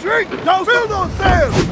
Drink those, fill those sails!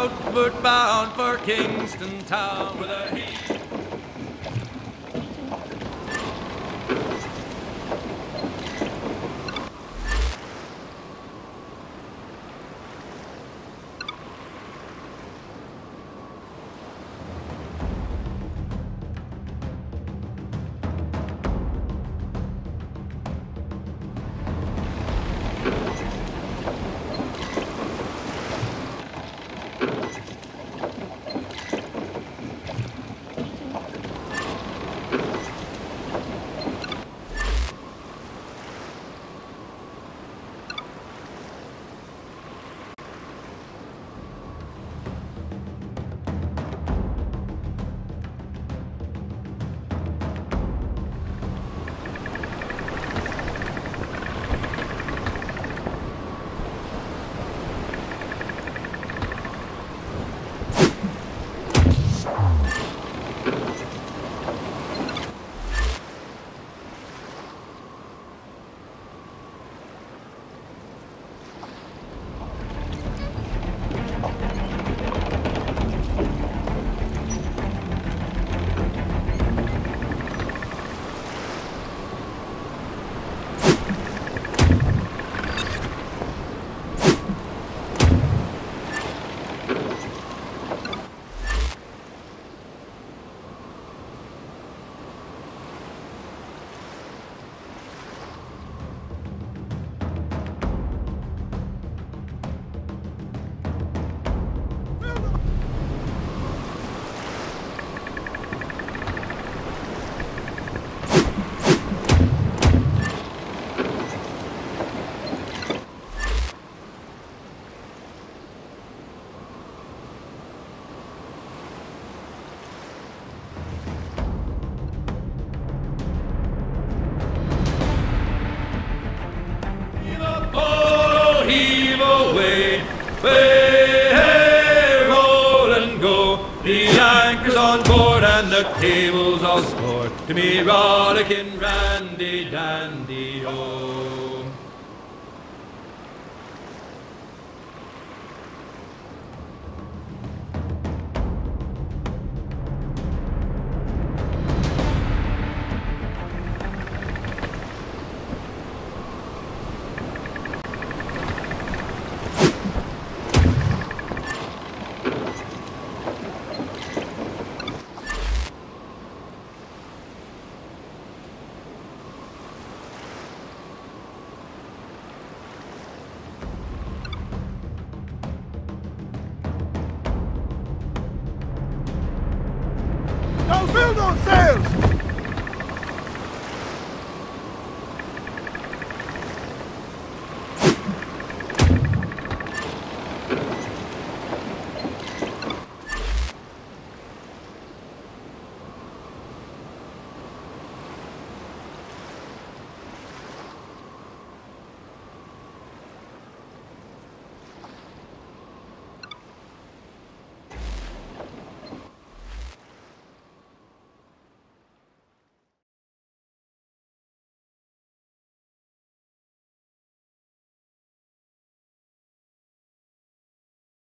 outward bound for Kingston Town with a heave. Tables all sport to me rollicking randy dandy oh. Build on sails!